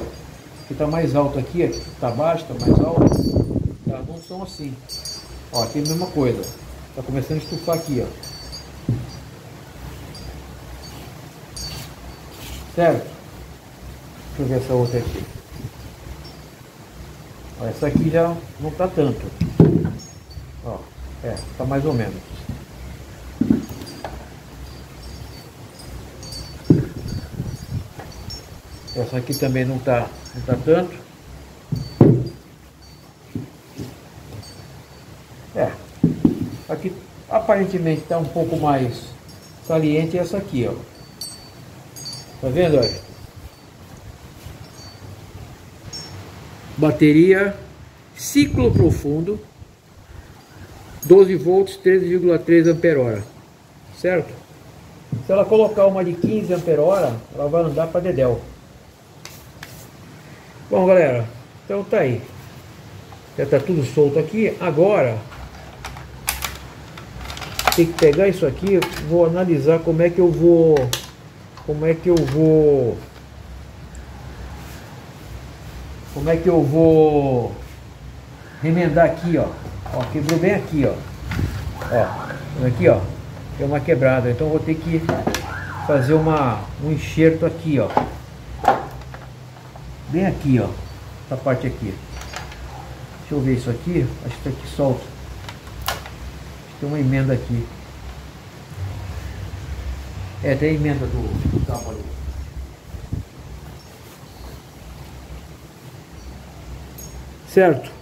Aqui tá mais alto aqui, aqui tá baixo, tá mais alto. Elas não são assim. Ó, aqui é a mesma coisa. Tá começando a estufar aqui, ó. Certo? Deixa eu ver essa outra aqui. Ó, essa aqui já não tá tanto. Ó, é, tá mais ou menos. Essa aqui também não tá tanto. É. Aqui aparentemente tá um pouco mais saliente essa aqui, ó. Tá vendo, olha? Bateria ciclo profundo 12 volts 13,3 amperes-hora, certo? Se ela colocar uma de 15 amperes-hora, ela vai andar para dedéu. Bom, galera, então tá aí. Já tá tudo solto aqui. Agora tem que pegar isso aqui, vou analisar como é que eu vou remendar aqui, ó. Ó, quebrou bem aqui, ó. Ó, aqui, ó, tem uma quebrada, então vou ter que fazer um enxerto aqui, ó. Bem aqui, ó, essa parte aqui. Deixa eu ver isso aqui, acho que tá aqui solto. Tem uma emenda aqui. É, tem a emenda do cabo ali. Certo?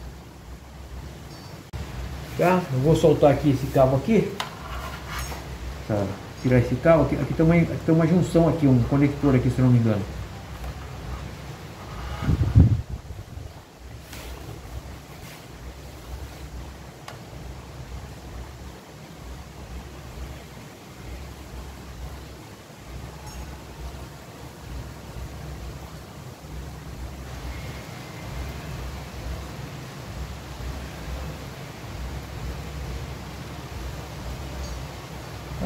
Tá? Eu vou soltar aqui esse cabo aqui. Tá. Tirar esse cabo. Aqui tem uma junção aqui, um conector aqui, se não me engano.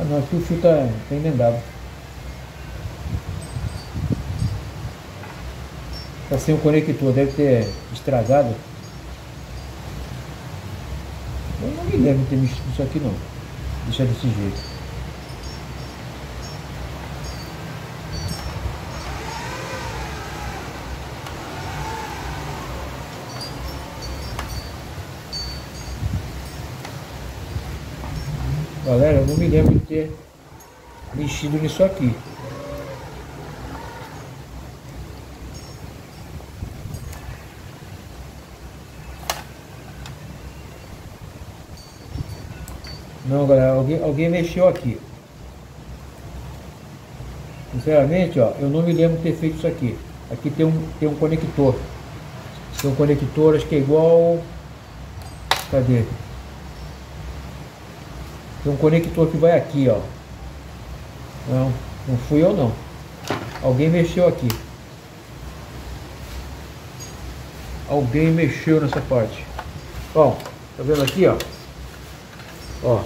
Não, aqui o fio tá emendado. Tá sem o conector, deve ter estragado. Eu não me lembro de ter mexido isso aqui não. Deixar desse jeito. Galera, eu não me lembro de ter mexido nisso aqui. Não, galera, alguém mexeu aqui. Sinceramente, ó, eu não me lembro de ter feito isso aqui. Aqui tem um conector. Tem um conector, acho que é igual... Cadê? Tem um conector que vai aqui, ó. Não, não fui eu não. Alguém mexeu aqui. Alguém mexeu nessa parte. Ó, tá vendo aqui, ó? Ó.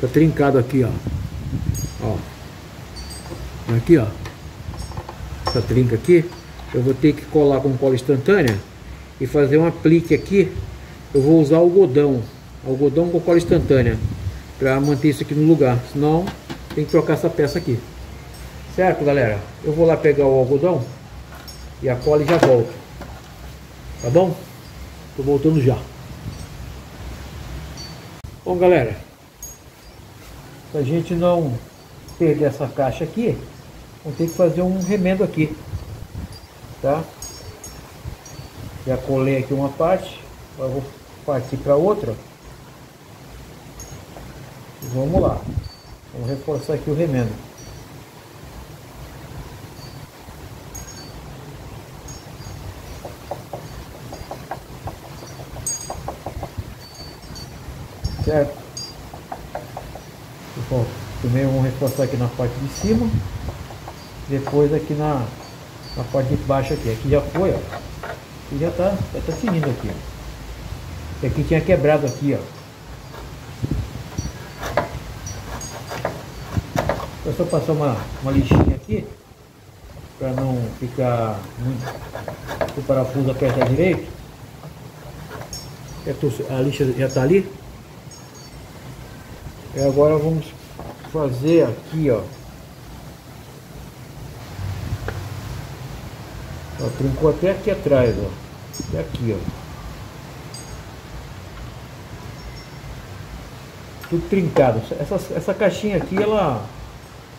Tá trincado aqui, ó. Ó. Aqui, ó. Essa trinca aqui. Eu vou ter que colar com cola instantânea e fazer um aplique aqui. Eu vou usar algodão. Algodão com cola instantânea para manter isso aqui no lugar, senão tem que trocar essa peça aqui. Certo, galera? Eu vou lá pegar o algodão e a cola e já volto. Tá bom? Tô voltando já. Bom, galera, pra gente não perder essa caixa aqui, vamos ter que fazer um remendo aqui, tá? Já colei aqui uma parte, agora vou partir para outra. Vamos lá, vamos reforçar aqui o remendo. Certo? Bom, primeiro vamos reforçar aqui na parte de cima, depois aqui na parte de baixo aqui. Aqui já foi, ó. Aqui já tá finindo aqui. Esse aqui tinha quebrado aqui, ó. Eu só passar uma lixinha aqui para não ficar muito o parafuso apertado direito. A lixa já está ali. E agora vamos fazer aqui, ó. Ó, trincou até aqui atrás, ó. Até aqui, ó. Tudo trincado. Essa caixinha aqui, ela...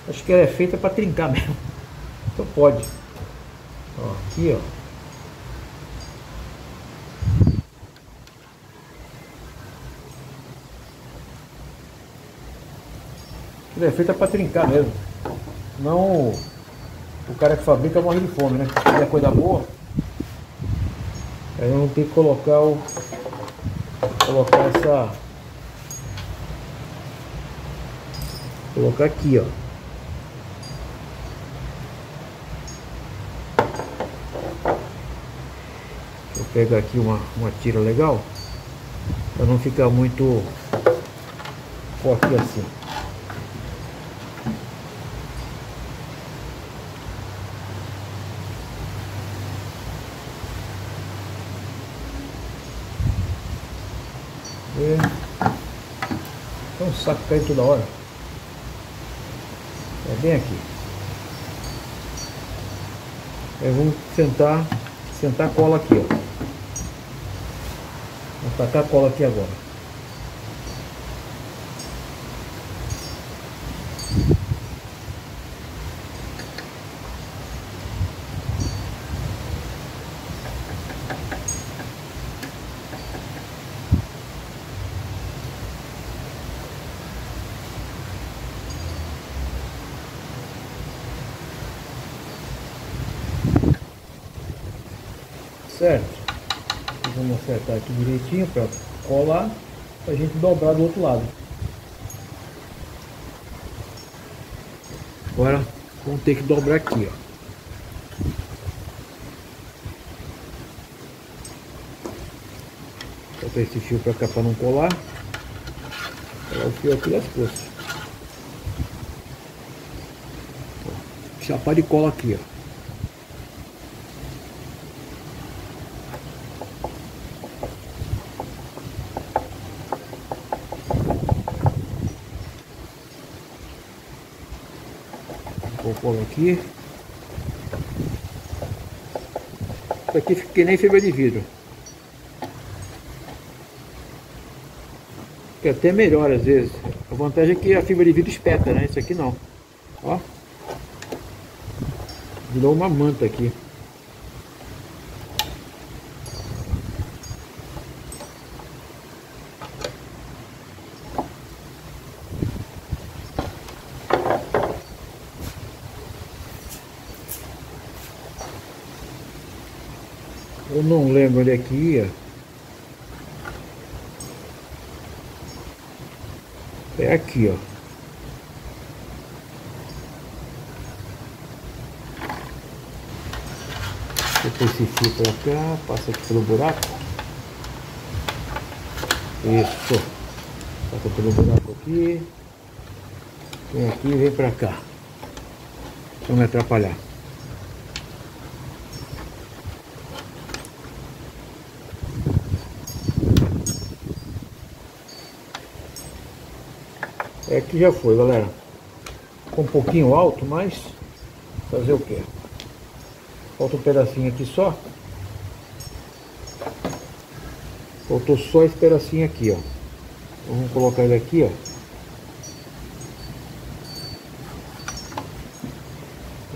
acho que ela é feita para trincar mesmo. Então pode. Ó, aqui, ó. Ela é feita para trincar mesmo. Não... o cara que fabrica morre de fome, né? Se tiver coisa boa, aí eu não tenho que colocar o... Colocar aqui, ó. Pegar aqui uma tira legal para não ficar muito forte assim. E... tem um saco caindo toda hora. É bem aqui. Aí vamos sentar a cola aqui, ó. Vou tacar a cola aqui agora. Certo. Vamos acertar aqui direitinho para colar, para a gente dobrar do outro lado. Agora vamos ter que dobrar aqui, ó. Botar esse fio para cá para não colar. Colar o fio aqui das costas. Chapar de cola aqui, ó. Aqui. Isso aqui fica que nem fibra de vidro. Fica até melhor às vezes. A vantagem é que a fibra de vidro espeta, né? Isso aqui não. Ó. Virou uma manta aqui. Eu não lembro onde é que ia. É aqui, ó. Depois esse fio pra cá, passa aqui pelo buraco. Isso. Passa pelo buraco aqui. Vem aqui e vem pra cá. Pra não me atrapalhar. É que já foi, galera. Ficou um pouquinho alto, mas fazer o quê? Falta um pedacinho aqui só. Faltou só esse pedacinho aqui, ó. Vamos colocar ele aqui, ó.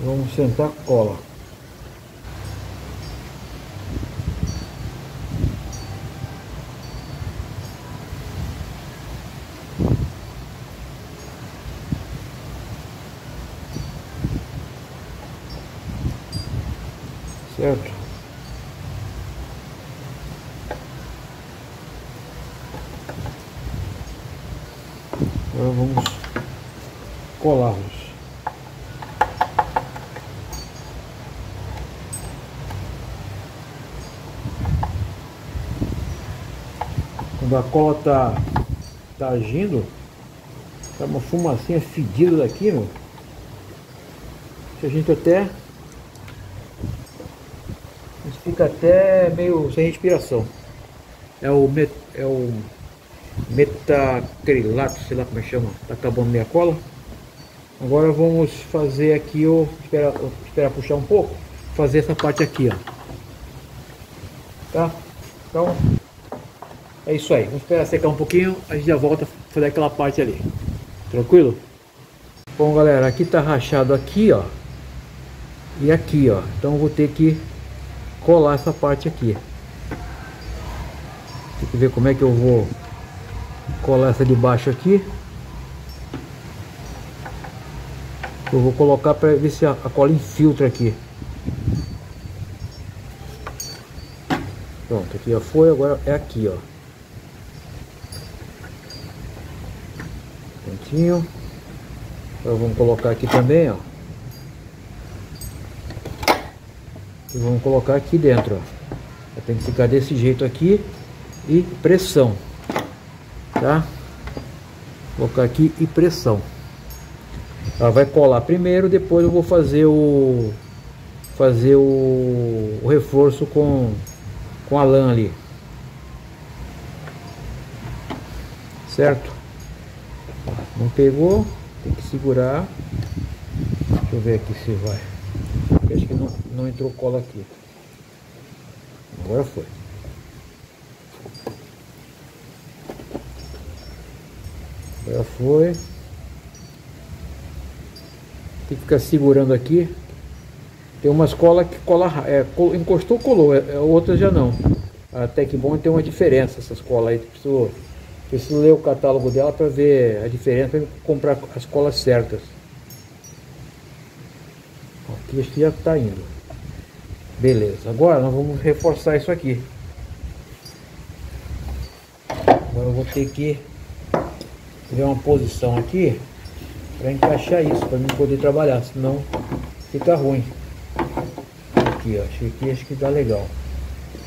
Vamos sentar a cola. Certo? Agora vamos colá-los. da cola tá agindo. Tá uma fumacinha fedida daqui, meu. Que a gente até fica até meio sem respiração. É o metacrilato, sei lá como é que chama. Tá acabando minha cola. Agora vamos fazer aqui, esperar puxar um pouco, fazer essa parte aqui, ó. Tá? Então é isso aí. Vamos esperar secar um pouquinho, a gente já volta a fazer aquela parte ali. Tranquilo? Bom, galera, aqui tá rachado aqui, ó. E aqui, ó. Então eu vou ter que colar essa parte aqui. Tem que ver como é que eu vou colar essa de baixo aqui. Eu vou colocar para ver se a cola infiltra aqui. Pronto, aqui já foi, agora é aqui, ó. Prontinho. Agora vamos colocar aqui também, ó. E vamos colocar aqui dentro, ó. Tem que ficar desse jeito aqui e pressão, tá? Vou colocar aqui e pressão. Ela vai colar primeiro, depois eu vou fazer o reforço com a lã ali, certo? Não pegou, tem que segurar. Deixa eu ver aqui se vai. Eu acho que não entrou cola aqui. Agora foi. Agora foi. Tem que ficar segurando aqui. Tem umas colas que encostou, colou, outras já não. Até que bom, tem uma diferença essas colas aí. Preciso ler o catálogo dela para ver a diferença, para comprar as colas certas. Aqui acho que já está indo. Beleza, agora nós vamos reforçar isso aqui. Agora eu vou ter que ver uma posição aqui para encaixar isso, para mim poder trabalhar, senão fica ruim. Aqui, ó, acho que dá legal.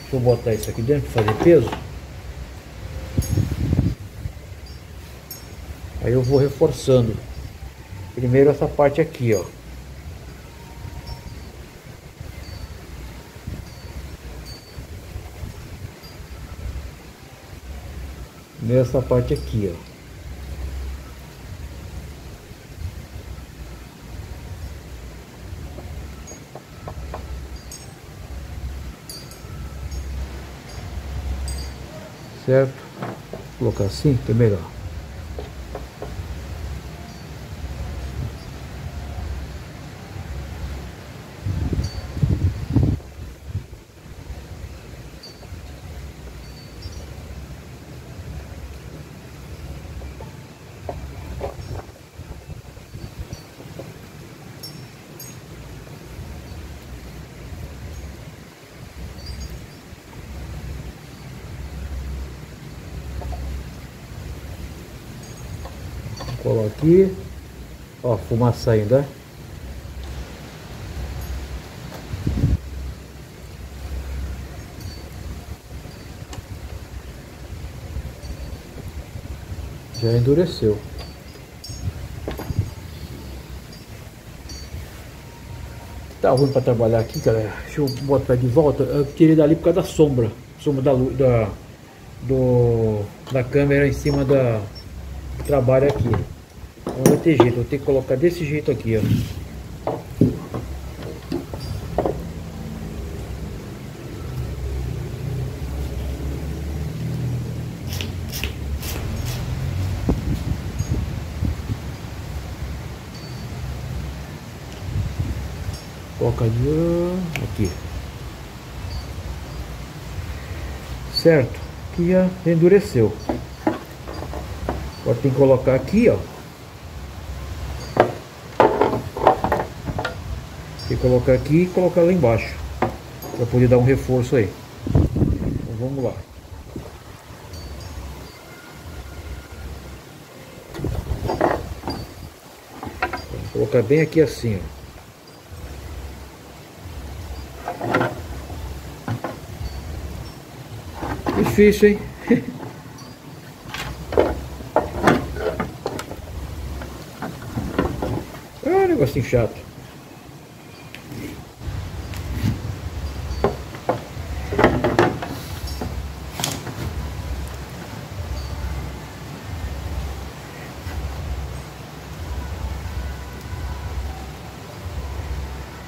Deixa eu botar isso aqui dentro para fazer peso. Aí eu vou reforçando. Primeiro essa parte aqui, ó. Primeiro essa parte aqui, ó. Certo? Vou colocar assim, que é melhor. Colo aqui, ó, fumaça ainda, né? Já endureceu. Tá ruim para trabalhar aqui, galera. Deixa eu botar de volta. Eu tirei dali por causa da sombra, da luz da câmera em cima da trabalho aqui. Não vai ter jeito, vou ter que colocar desse jeito aqui, ó. Coloca aqui. Certo? Que já endureceu. Agora tem que colocar aqui, ó. Tem que colocar aqui e colocar lá embaixo para poder dar um reforço aí. Então vamos lá. Vou colocar bem aqui assim, ó. Difícil, hein? É um negocinho chato.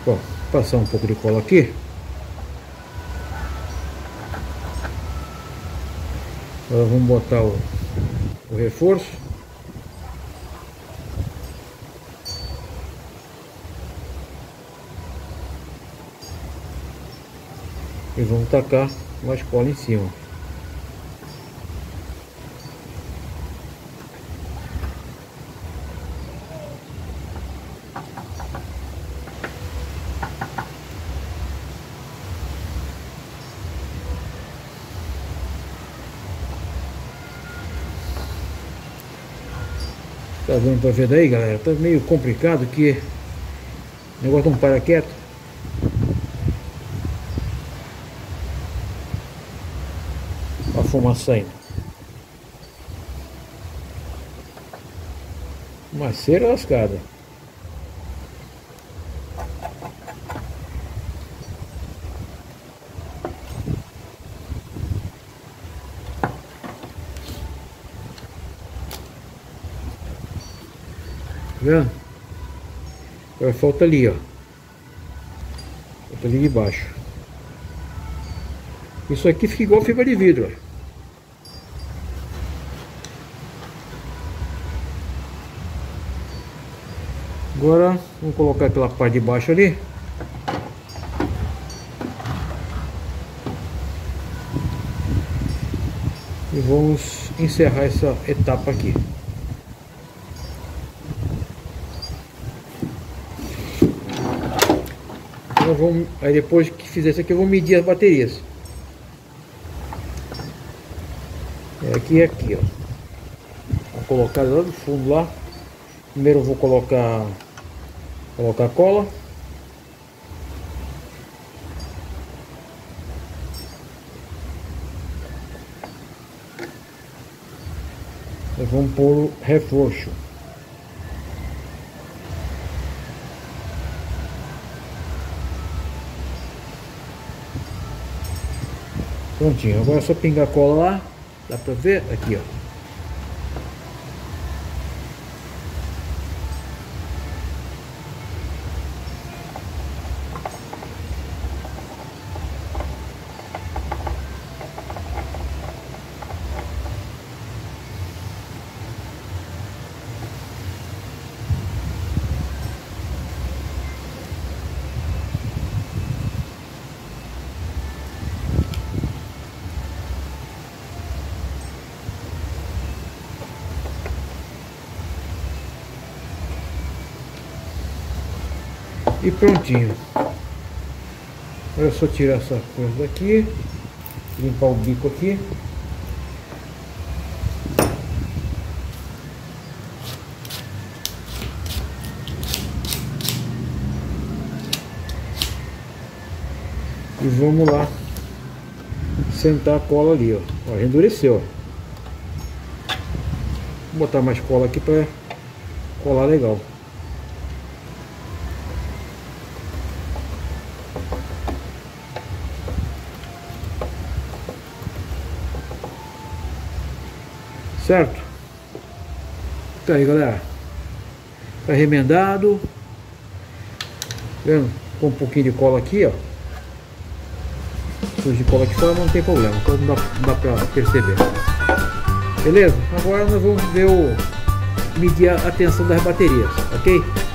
Bom, passar um pouco de cola aqui. Agora vamos botar o reforço. E vamos tacar mais cola em cima. Tá dando pra ver daí, galera? Tá meio complicado que o negócio não para quieto. A fumaça saindo. Uma cera lascada. Vendo? Agora falta ali, ó. Falta ali de baixo. Isso aqui fica igual fibra de vidro, ó. Agora vamos colocar aquela parte de baixo ali. E vamos encerrar essa etapa aqui. Aí depois que fizer isso aqui eu vou medir as baterias. É aqui e aqui, ó. Vou colocar lá do fundo lá. Primeiro eu vou colocar cola. Nós vamos pôr o reforço. Prontinho, agora é só pingar a cola lá, dá pra ver? Aqui, ó. E prontinho. Agora é só tirar essa coisa daqui, limpar o bico aqui. E vamos lá sentar a cola ali, ó. Ó, já endureceu, ó. Vou botar mais cola aqui para colar legal. Certo? Tá aí, galera. Tá remendado. Vendo? Com um pouquinho de cola aqui, ó. Depois de cola aqui fora não tem problema. Então não dá pra perceber. Beleza? Agora nós vamos ver medir a tensão das baterias, ok?